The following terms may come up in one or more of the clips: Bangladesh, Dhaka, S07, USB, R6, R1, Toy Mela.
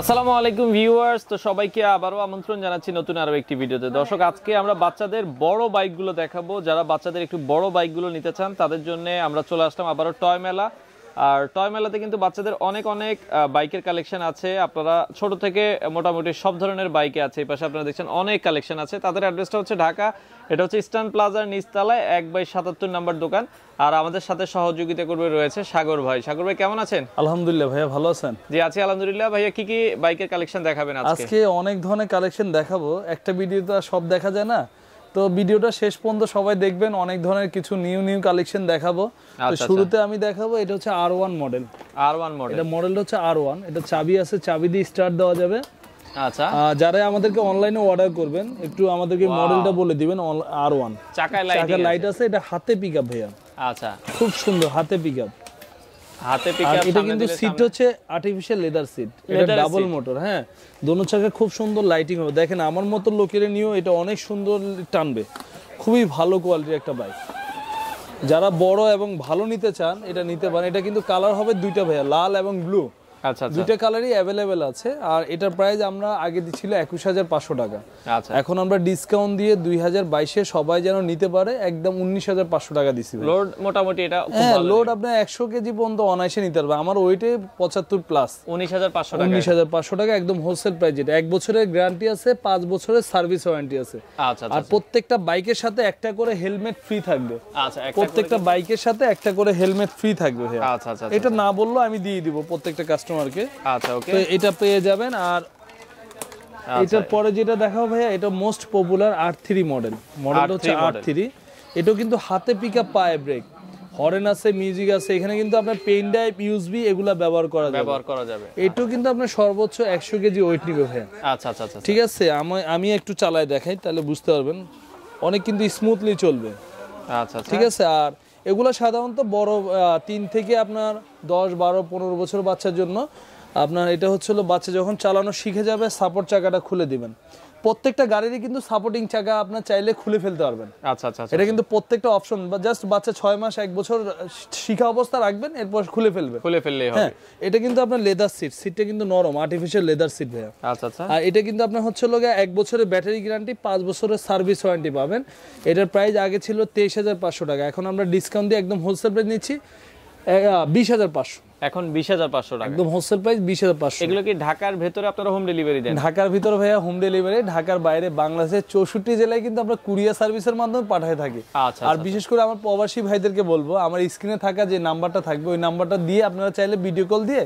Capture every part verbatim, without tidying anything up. আসসালামু আলাইকুম ভিউয়ার্স, তো সবাইকে আবারও আমন্ত্রণ জানাচ্ছি নতুন আরও একটি ভিডিওতে। দর্শক, আজকে আমরা বাচ্চাদের বড় বাইকগুলো দেখাবো। যারা বাচ্চাদের একটু বড় বাইকগুলো নিতে চান তাদের জন্য আমরা চলে আসলাম আবারও টয় মেলা। আর টয় মেলাতে কিন্তু বাচ্চাদের অনেক অনেক বাইকের কালেকশন আছে। আপনারা ছোট থেকে মোটামুটি সব ধরনের বাইকে আছে। এই পাশে আপনারা দেখছেন অনেক কালেকশন আছে। তাদের অ্যাড্রেসটা হচ্ছে ঢাকা, এটা হচ্ছে স্ট্যান্ড প্লাজার নিচতলায় এক বাই সাতাত্তর নাম্বার দোকান। আর আমাদের সাথে সহযোগিতা করবে রয়েছে সাগর ভাই। সাগর ভাই কেমন আছেন? আলহামদুলিল্লাহ ভাইয়া, ভালো আছেন? জি আছি আলহামদুলিল্লাহ। ভাইয়া কি কি বাইকের কালেকশন দেখাবেন আজকে? আজকে অনেক ধরনের কালেকশন দেখাবো, একটা ভিডিও তো সব দেখা যায় না, তো ভিডিওটা শেষ পর্যন্ত সবাই দেখবেন। অনেক ধরনের কিছু নিউ নিউ কালেকশন দেখাবো। তো শুরুতে আমি দেখাবো, এটা হচ্ছে R one model. R one model, এটা মডেল হচ্ছে আর ওয়ান। এটা চাবি আছে, চাবি দিয়ে স্টার্ট দেওয়া যাবে। আচ্ছা, যারা আমাদেরকে অনলাইনে অর্ডার করবেন একটু আমাদেরকে মডেলটা বলে দিবেন। আর ওয়ান, চাকায় লাইট, চাকায় লাইট আছে, এটা হাতে পিকআপ ভাইয়া। আচ্ছা, খুব সুন্দর হাতে পিকআপ, হাতে পিকআপ। এটা কিন্তু সিট হচ্ছে আর্টিফিশিয়াল লেদার সিট, এটা ডাবল মোটর। হ্যাঁ, দোনো চাকা খুব সুন্দর লাইটিং হবে। দেখেন আমার মতো লোকেরা নিয়েও এটা অনেক সুন্দর টানবে, খুবই ভালো কোয়ালিটির একটা বাইক। যারা বড় এবং ভালো নিতে চান এটা নিতে পারেন। এটা কিন্তু কালার হবে দুইটা ভাইয়া, লাল এবং ব্লু। আচ্ছা, দুইটা কালারই অ্যাভেলেবেল আছে। আর এটার প্রাইস আমরা আগে দিচ্ছিল একুশ হাজার পাঁচশো টাকা। আচ্ছা, এখন আমরা ডিসকাউন্ট দিয়ে দুই হাজার বাইশে সবাই যেন নিতে পারে, একদম উনিশ হাজার পাঁচশো টাকা দিচ্ছি। লোড মোটামুটি এটা, হ্যাঁ লোড আপনার একশো কেজি পর্যন্ত অনায়াসে নিতে পারবে। আমার ওইটে পঁচাত্তর প্লাস, উনিশ হাজার পাঁচশো টাকা, উনিশ হাজার পাঁচশো টাকা একদম হোলসেল প্রাইস। যেটা এক বছরের গ্যারান্টি আছে, পাঁচ বছরের সার্ভিস ওয়ারেন্টি আছে। আচ্ছা, আর প্রত্যেকটা বাইকের সাথে একটা করে হেলমেট ফ্রি থাকবে। আচ্ছা, প্রত্যেকটা বাইকের সাথে একটা করে হেলমেট ফ্রি থাকবে। আচ্ছা আচ্ছা, এটা না বললেও আমি দিয়ে দিব প্রত্যেকটা কাস্টমার। আচ্ছা ওকে, তো এটা পেয়ে যাবেন। আর এটার পরে যেটা দেখাবো ভাইয়া, এটা most popular R three model. Model হচ্ছে আর থ্রি। এটা কিন্তু হাতে পিকআপ, পায়ে ব্রেক, হরেন আছে, মিউজিক আছে, এখানে কিন্তু আপনার পেন ড্রাইভ, ইউএসবি এগুলা ব্যবহার করা যাবে, ব্যবহার করা যাবে। এটা কিন্তু আপনার সর্বোচ্চ একশো কেজি ওয়েট নিবে ভাইয়া। আচ্ছা আচ্ছা আচ্ছা, ঠিক আছে। আমি আমি একটু চালাই দেখাই, তাহলে বুঝতে পারবেন অনেক কিন্তু স্মুথলি চলবে। আচ্ছা ঠিক আছে। আর এগুলো সাধারণত বড় তিন থেকে আপনার দশ বারো পনেরো বছর বাচ্চার জন্য। আপনার এটা হচ্ছিল বাচ্চা যখন চালানো শিখে যাবে, সাপোর্ট চাকাটা খুলে দিবেন। প্রত্যেকটা গাড়িরই কিন্তু সাপোর্টিং চাকা আপনার চাইলে খুলে ফেলতে পারবেন। আচ্ছা আচ্ছা, এটা কিন্তু প্রত্যেকটা অপশন। জাস্ট বাচ্চা ছয় মাস এক বছর শিখা অবস্থা রাখবেন, এরপর খুলে ফেলবেন, খুলে ফেললেই হবে। এটা কিন্তু আপনার লেদার সিট, সিটটা কিন্তু নরম, আর্টিফিশিয়াল লেদার সিট ভাইয়া। আচ্ছা আচ্ছা। আর এটা কিন্তু আপনার হচ্ছে লোকে এক বছরের ব্যাটারি গ্যারান্টি, পাঁচ বছরের সার্ভিস ওয়ারেন্টি পাবেন। এটার প্রাইস আগে ছিল তেইশ হাজার পাঁচশো টাকা, এখন আমরা ডিসকাউন্ট দিয়ে একদম হোলসেল প্রাইস নিচ্ছি বিশ হাজার পাঁচশো। এখন বিশ হাজার পাঁচশো টাকা একদম হোলসেল প্রাইস, বিশ হাজার পাঁচশো। এগুলো কি ঢাকার ভেতরে আপনারা হোম ডেলিভারি দেন? ঢাকার ভিতরে ভাইয়া হোম ডেলিভারি, ঢাকার বাইরে বাংলাদেশের চৌষট্টি জেলায় কিন্তু আমরা কুরিয়ার সার্ভিসের মাধ্যমে পাঠায় থাকি। আর বিশেষ করে আমার প্রবাসী ভাইদেরকে বলবো, আমার স্ক্রিনে থাকা যে নাম্বারটা থাকবে ওই নাম্বারটা দিয়ে আপনারা চাইলে ভিডিও কল দিয়ে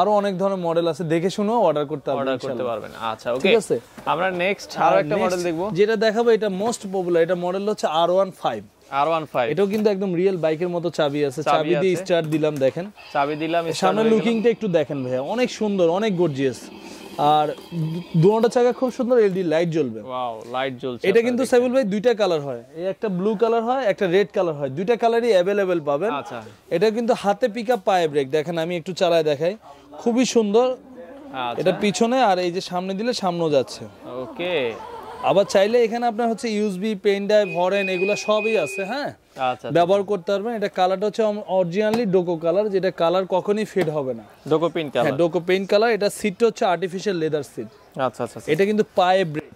আরো অনেক ধরনের মডেল আছে, দেখে শুনে অর্ডার করতে পারবেন। আচ্ছা ওকে, ঠিক আছে। আমরা নেক্সট আরো একটা মডেল দেখবো, যেটা দেখাবো এটা মোস্ট পপুলার। এটা মডেল হচ্ছে R one five. R one five এটাও কিন্তু একদম রিয়েল বাইকের মতো, চাবি আছে, চাবি দিয়ে স্টার্ট দিলাম, দেখেন চাবি দিলাম। সামনে লুকিংটা একটু দেখেন ভাইয়া, অনেক সুন্দর, অনেক গর্জিয়াস। আর দুটো চাকা খুব সুন্দর, এলইডি লাইট জ্বলবে। ওয়াও, লাইট জ্বলছে। এটা কিন্তু সাইবুল ভাই দুইটা কালার হয়, এই একটা ব্লু কালার হয়, একটা রেড কালার হয়, দুইটা কালারই अवेलेबल পাবেন। আচ্ছা, এটা কিন্তু হাতে পিকআপ, পায়ে ব্রেক। দেখেন আমি একটু চালায় দেখাই, খুবই সুন্দর। আচ্ছা, এটা পিছনে আর এই যে সামনে দিলে সামনেও যাচ্ছে। ওকে, আবার চাইলে এখানে আপনার হচ্ছে ইউএসবি পেন ড্রাইভ হরেন এগুলা সবই আছে হ্যাঁ আচ্ছা ব্যবহার করতে পারবেন। এটা কালারটা হচ্ছে অরিজিনালি ডোকো কালার, যেটা কালার কখনোই ফেড হবে না, ডোকো পেইন্ট কালার। হ্যাঁ ডোকো পেইন্ট কালার। এটা সিটটা হচ্ছে আর্টিফিশিয়াল লেদার সিট। আচ্ছা আচ্ছা। এটা কিন্তু পায়ে ব্রেক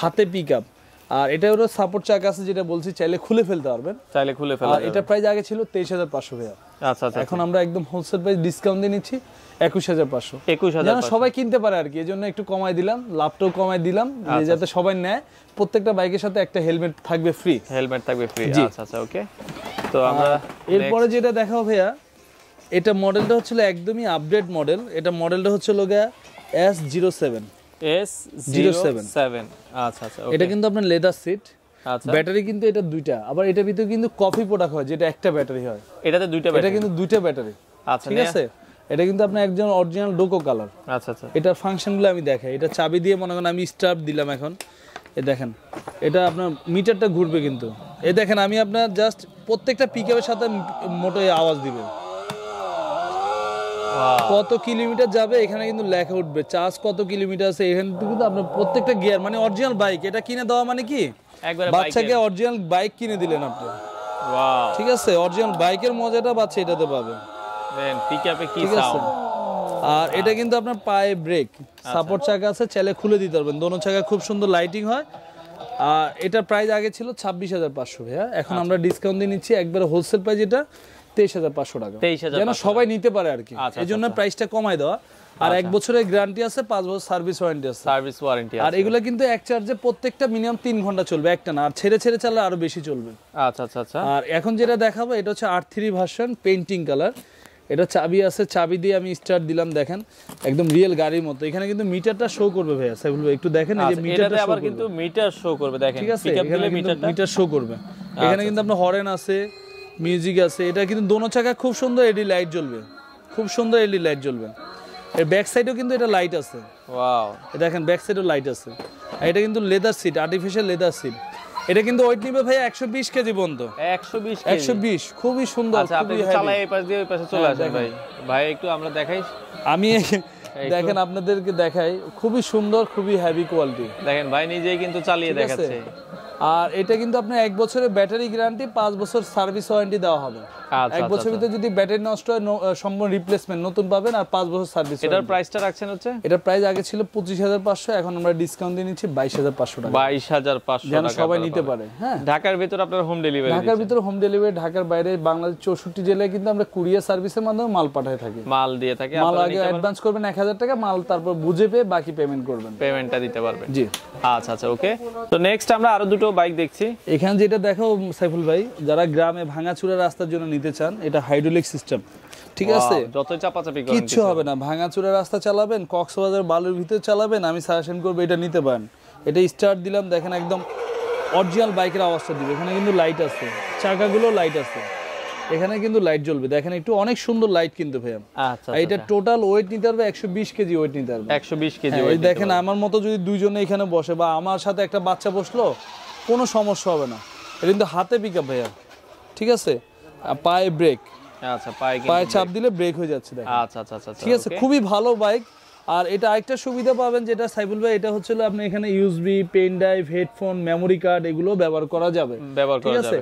হাতে পিকআপ, আর এটারও সাপোর্ট চাকা আছে যেটা বলছি, চাইলে খুলে ফেলতে পারবেন, চাইলে খুলে ফেলা। আর এটা প্রাইস আগে ছিল তেইশ হাজার পাঁচশো টাকা। আচ্ছা আচ্ছা। এখন আমরা একদম হোলসেল প্রাইস ডিসকাউন্ট দিয়ে নিচ্ছি একুশ হাজার পাঁচশো। একুশ হাজার সবাই কিনতে পারে আর কি, এজন্য একটু কমায় দিলাম, ল্যাপটপ কমায় দিলাম যাতে সবাই নেয়। প্রত্যেকটা বাইকের সাথে একটা হেলমেট থাকবে ফ্রি, হেলমেট থাকবে ফ্রি। আচ্ছা আচ্ছা ওকে। তো আমরা এরপরে যেটা দেখাবো ভাইয়া, এটা মডেলটা হচ্ছিল একদমই আপডেট মডেল। এটা মডেলটা হচ্ছে লোগা S zero seven. S zero seven আচ্ছা আচ্ছা ওকে। এটা কিন্তু আপনার লেদার সিট। আচ্ছা। ব্যাটারি কিন্তু এটা দুইটা, আবার এটা ভিতরে কিন্তু কফি প্রোডাক্ট হয় যেটা একটা ব্যাটারি হয়, এটাতে দুইটা ব্যাটারি, এটা কিন্তু দুইটা ব্যাটারি। আচ্ছা ঠিক আছে। এটা কিন্তু আপনার একজন অরিজিনাল ডোকো কালার। আচ্ছা আচ্ছা। এটার ফাংশনগুলো আমি দেখাই। এটা চাবি দিয়ে মনে করেন আমি স্টার্ট দিলাম, এখন এ দেখেন এটা আপনার মিটারটা ঘুরবে কিন্তু। এ দেখেন আমি আপনার জাস্ট প্রত্যেকটা পিকআপের সাথে মোটর আওয়াজ দিবে, কত কিলোমিটার যাবে এখানে কিন্তু লেখা উঠবে, চার্জ কত কিলোমিটার আছে এখানে কিন্তু আপনার প্রত্যেকটা গিয়ার। মানে অরিজিনাল বাইক এটা কিনে দেওয়া মানে কি, একবারে বাচ্চাকে অরিজিনাল বাইক কিনে দিলেন আপনি। ওয়াও ঠিক আছে। অরিজিনাল বাইকের মজাটা বাচ্চা এটাতে পাবে। দেন পিকআপে কি সাউন্ড। আর এটা কিন্তু আপনার পায়ে ব্রেক, সাপোর্ট চাকা আছে, চাইলে খুলে দিতে পারবেন। দোনো চাকা খুব সুন্দর লাইটিং হয়। আর এটার প্রাইস আগে ছিল ছাব্বিশ হাজার পাঁচশো ভাইয়া, এখন আমরা ডিসকাউন্ট দিয়ে নিচ্ছি একবারে হোলসেল প্রাইস, এটা তেইশ হাজার পাঁচশো টাকা, যেন সবাই নিতে পারে আর কি, এজন্য প্রাইসটা কমায় দেওয়া। আর এক বছরের গ্যারান্টি আছে, পাঁচ বছর সার্ভিস ওয়ারেন্টি আছে, সার্ভিস ওয়ারেন্টি। আর এগুলা কিন্তু এক চার্জে প্রত্যেকটা মিনিমাম তিন ঘন্টা চলবে একটা না, আর ছেড়ে ছেড়ে চালালে আরো বেশি চলবে। আচ্ছা আচ্ছা আচ্ছা। আর এখন যেটা দেখাবো এটা হচ্ছে R three version painting colour. এটা চাবি আছে, চাবি দিয়ে আমি স্টার্ট দিলাম, দেখেন একদম রিয়েল গাড়ির মতো। এখানে কিন্তু মিটারটা শো করবে ভাইয়া, সাইফুল ভাই একটু দেখেন এই যে মিটারটা আবার কিন্তু মিটার শো করবে, দেখেন পিকআপ দিলে মিটারটা মিটার শো করবে। এখানে কিন্তু আপনার হরেন আছে, মিউজিক আছে। এটা কিন্তু দোনো চাকা খুব সুন্দর এলইডি লাইট জ্বলবে, খুব সুন্দর এলইডি লাইট জ্বলবে। এর ব্যাক সাইডেও কিন্তু এটা লাইট আছে। ওয়াও দেখেন ব্যাক সাইডেও লাইট আছে। আর এটা কিন্তু leather seat, artificial leather seat. এটা কিন্তু ওয়েট নিবে ভাই একশো বিশ কেজি পর্যন্ত, একশো বিশ একশো বিশ। খুবই সুন্দর। আচ্ছা আপনি চালাই এই পাশ দিয়ে ওই পাশে চলে আসেন ভাই। ভাই একটু আমরা দেখাই, আমি দেখেন আপনাদেরকে দেখাই, খুবই সুন্দর, খুবই হেভি কোয়ালিটি। দেখেন ভাই নিজেই কিন্তু চালিয়ে দেখাচ্ছে। আর এটা কিন্তু আপনার এক বছরের ব্যাটারি গ্যারান্টি, পাঁচ বছর সার্ভিস ওয়ারেন্টি দেওয়া হবে। এক বছরের ভিতরে যদি ব্যাটারি নষ্ট হয় সম্পূর্ণ রিপ্লেসমেন্ট নতুন পাবেন, আর পাঁচ বছর সার্ভিস। এটার প্রাইসটা রাখছেন হচ্ছে, এটার প্রাইস আগে ছিল পঁচিশ হাজার পাঁচশো, এখন আমরা ডিসকাউন্ট দিয়ে নিচ্ছি বাইশ হাজার পাঁচশো টাকা, বাইশ হাজার পাঁচশো টাকা। সবাই নিতে পারে। হ্যাঁ ঢাকার ভিতর আপনার হোম ডেলিভারি, ঢাকার ভিতর হোম ডেলিভারি, ঢাকার বাইরে বাংলাদেশ চৌষট্টি জেলায় কিন্তু আমরা কুরিয়ার সার্ভিসের মাধ্যমে মাল পাঠাই থাকি, মাল দিয়ে থাকি। মাল আগে অ্যাডভান্স করবেন এক হাজার টাকা, মাল তারপর বুঝে পেয়ে বাকি পেমেন্ট করবেন, পেমেন্টটা দিতে পারবেন। জি আচ্ছা আচ্ছা ওকে। তো নেক্সট আমরা আরো দুটো বাইক দেখছি। এখানে যেটা দেখো সাইফুল ভাই, যারা গ্রামে ভাঙাচুরা রাস্তার জন্য নিতে চান, এটা হাইড্রোলিক সিস্টেম। ঠিক আছে, যতই চাপাচাপি করেন কিছু হবে না। ভাঙাচুরা রাস্তা চালাবেন, কক্সবাজার বালুর ভিতরে চালাবেন, আমি সাজেশন করব এটা নিতে পারেন। এটা স্টার্ট দিলাম, দেখেন একদম অরিজিনাল বাইকের আওয়াজটা দিবে। এখানে কিন্তু লাইট আছে, চাকাগুলো লাইট আছে, এখানে কিন্তু লাইট জ্বলবে, দেখেন একটু অনেক সুন্দর লাইট কিন্তু ভাইয়া। আচ্ছা। এটা টোটাল ওয়েট নিতে পারবে একশো বিশ কেজি, ওয়েট নিতে পারবে একশো বিশ কেজি। এই দেখেন আমার মতো যদি দুইজনে এখানে বসে বা আমার সাথে একটা বাচ্চা বসলো কোনো সমস্যা হবে না। এটা কিন্তু হাতে পিকআপ ভাইয়া। ঠিক আছে। পায়ে ব্রেক। আচ্ছা পায়ে পায়ে চাপ দিলে ব্রেক হয়ে যাচ্ছে দেখেন। আচ্ছা আচ্ছা আচ্ছা ঠিক আছে, খুবই ভালো বাইক। আর এটা আরেকটা সুবিধা পাবেন যেটা সাইবুল ভাই, এটা হচ্ছে আপনি এখানে USB, pen drive, headphone, memory card এগুলো ব্যবহার করা যাবে, ব্যবহার করা যাবে।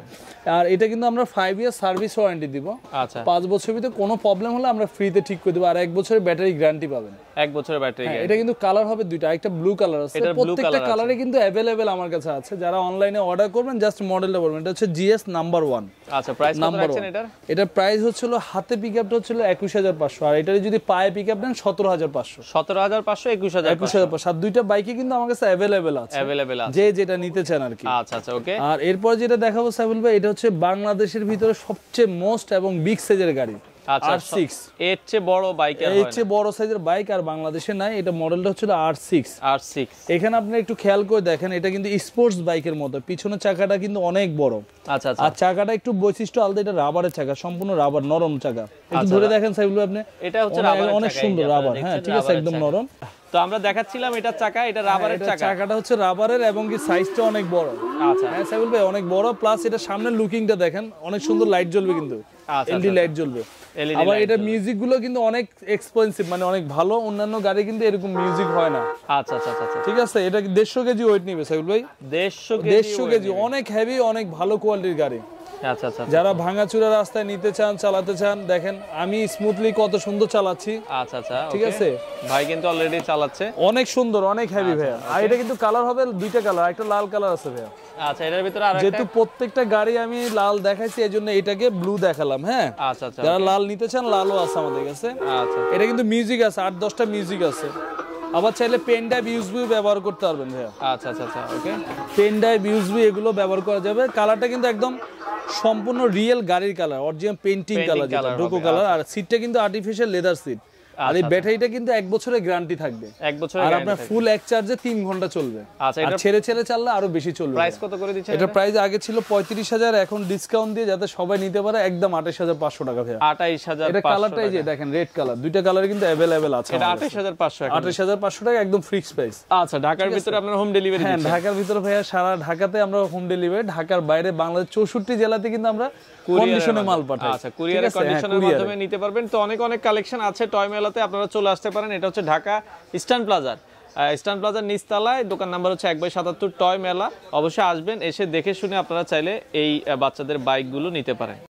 আর এটা কিন্তু আমরা পাঁচ ইয়ার সার্ভিস ওয়ারেন্টি দিব। আচ্ছা। পাঁচ বছরের ভিতরে কোনো প্রবলেম হলে আমরা ফ্রিতে ঠিক করে দেব। আর এক বছরের ব্যাটারি গ্যারান্টি পাবেন, এক বছরের ব্যাটারি গ্যারান্টি। এটা কিন্তু কালার হবে দুইটা, একটা ব্লু কালার আছে। প্রত্যেকটা কালারে কিন্তু अवेलेबल আমার কাছে আছে। যারা অনলাইনে অর্ডার করবেন জাস্ট মডেলটা বলবেন। এটা হচ্ছে জিএস নাম্বার ওয়ান। আচ্ছা প্রাইস কত রাখছেন এটার? এটার প্রাইস হচ্ছিল হাতে পিকআপটা হচ্ছিল একুশ হাজার পাঁচশো, আর এটারে যদি পায়ে পিকআপ দেন সতেরো হাজার পাঁচশো। সতেরো হাজার পাঁচশো একুশ হাজার পাঁচশো। আর দুইটা বাইকে কিন্তু আমার কাছে अवेलेबल আছে, अवेलेबल আছে, যে যেটা নিতে চান আর কি। আচ্ছা আচ্ছা ওকে। আর এরপর যেটা দেখাবো সাইবুল ভাই, এটা হচ্ছে বাংলাদেশের ভিতরে সবচেয়ে মোস্ট এবং বিগ সাইজের গাড়ি আর সিক্স। এর চেয়ে বড় বাইক আর হয় না, এর চেয়ে বড় সাইজের বাইক আর বাংলাদেশে নাই। এটা মডেলটা হচ্ছে আর সিক্স। আর সিক্স এখানে আপনি একটু খেয়াল করে দেখেন, এটা কিন্তু স্পোর্টস বাইকের মতো, পিছনের চাকাটা কিন্তু অনেক বড়। আচ্ছা আচ্ছা। আর চাকাটা একটু বৈশিষ্ট্য আলাদা, এটা রাবারের চাকা, সম্পূর্ণ রাবার, নরম চাকা। একটু ধরে দেখেন সাইফুল ভাই আপনি, এটা হচ্ছে রাবার, অনেক সুন্দর রাবার। হ্যাঁ ঠিক আছে, একদম নরম। তো আমরা দেখাচ্ছিলাম এটা চাকা, এটা রাবারের চাকা, চাকাটা হচ্ছে রাবারের এবং কি সাইজটা অনেক বড়। আচ্ছা হ্যাঁ সাইবুল ভাই অনেক বড়, প্লাস এটা সামনের লুকিংটা দেখেন অনেক সুন্দর, লাইট জ্বলবে কিন্তু, এলইডি লাইট জ্বলবে। আবার এটা মিউজিক গুলো কিন্তু অনেক এক্সপেন্সিভ, মানে অনেক ভালো, অন্যান্য গাড়ি কিন্তু এরকম মিউজিক হয় না। আচ্ছা আচ্ছা আচ্ছা ঠিক আছে। এটা দেড়শো কেজি ওয়েট নেবে সাইবুল ভাই, দেড়শো দেড়শো কেজি, অনেক হেভি, অনেক ভালো কোয়ালিটির গাড়ি। আচ্ছা আচ্ছা, যারা ভাঙাচুরা রাস্তায় নিতে চান, চালাতে চান, দেখেন আমি স্মুথলি কত সুন্দর চালাচ্ছি। আচ্ছা আচ্ছা ঠিক আছে ভাই, কিন্তু অলরেডি চালাচ্ছে, অনেক সুন্দর, অনেক হেভি ভাই। আর এটা কিন্তু কালার হবে দুইটা কালার, একটা লাল কালার আছে ভাই। আচ্ছা এটার ভিতরে আর একটা, যেহেতু প্রত্যেকটা গাড়ি আমি লাল দেখাইছি এজন্য এটাকে ব্লু দেখালাম। হ্যাঁ আচ্ছা আচ্ছা, যারা লাল নিতে চান লালও আছে আমাদের কাছে। আচ্ছা এটা কিন্তু মিউজিক আছে, আট দশটা মিউজিক আছে। আবার চাইলে পেন ড্রাইভ ইউএসবি ব্যবহার করতে পারবেন ভাই। আচ্ছা আচ্ছা আচ্ছা ওকে, পেন ড্রাইভ ইউএসবি এগুলো ব্যবহার করা যাবে। কালারটা কিন্তু একদম সম্পূর্ণ রিয়েল গাড়ির কালার, অরিজিনাল পেইন্টিং কালার যেটা, ডোকো কালার। আর সিটটা কিন্তু আর্টিফিশিয়াল লেদার সিট। আর এই ব্যাটারিটা কিন্তু এক বছরের গ্যারান্টি থাকবে, এক বছরের। আর আপনার ফুল এক চার্জে তিন ঘন্টা চলবে। আচ্ছা এটা ছেড়ে ছেড়ে চাললে আরো বেশি চলবে। প্রাইস কত করে দিচ্ছেন? এটা প্রাইস আগে ছিল পঁয়ত্রিশ হাজার, এখন ডিসকাউন্ট দিয়ে যাতে সবাই নিতে পারে একদম আঠাশ হাজার পাঁচশো টাকা ভাই। আঠাশ হাজার পাঁচশো। এটা কালারটা এই যে দেখেন রেড কালার, দুইটা কালার কিন্তু अवेलेबल আছে। এটা আঠাশ হাজার পাঁচশো এখন, আঠাশ হাজার পাঁচশো টাকা একদম ফিক্সড প্রাইস। আচ্ছা ঢাকার ভিতরে আপনারা হোম ডেলিভারি দিচ্ছেন? হ্যাঁ ঢাকার ভিতরে ভাইয়া সারা ঢাকাতে আমরা হোম ডেলিভারি, ঢাকার বাইরে বাংলাদেশ চৌষট্টি জেলাতে কিন্তু আমরা কন্ডিশনে মাল পাঠাই। আচ্ছা কুরিয়ারে কন্ডিশনের মাধ্যমে নিতে পারবেন। তো অনেক অনেক কালেকশন আছে টয় মেলাতে, আপনারা চলে আসতে পারেন। এটা হচ্ছে ঢাকা স্ট্যান্ড প্লাজার, স্ট্যান্ড প্লাজার নিচতলায়, দোকান নাম্বার হচ্ছে এক বাই সাতাত্তর, টয় মেলা। অবশ্যই আসবেন, এসে দেখে শুনে আপনারা চাইলে এই বাচ্চাদের বাইকগুলো নিতে পারেন।